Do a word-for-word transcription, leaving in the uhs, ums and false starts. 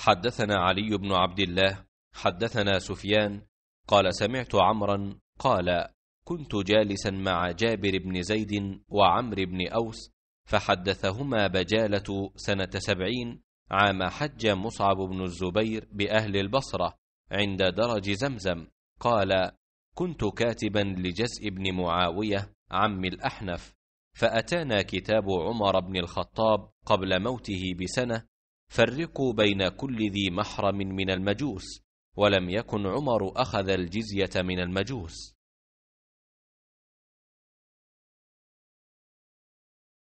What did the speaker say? حدثنا علي بن عبد الله حدثنا سفيان قال سمعت عمرا قال كنت جالسا مع جابر بن زيد وعمرو بن أوس فحدثهما بجالة سنة سبعين عام حج مصعب بن الزبير بأهل البصرة عند درج زمزم قال كنت كاتبا لجزء بن معاوية عم الأحنف فأتانا كتاب عمر بن الخطاب قبل موته بسنة فرقوا بين كل ذي محرم من المجوس ولم يكن عمر أخذ الجزية من المجوس.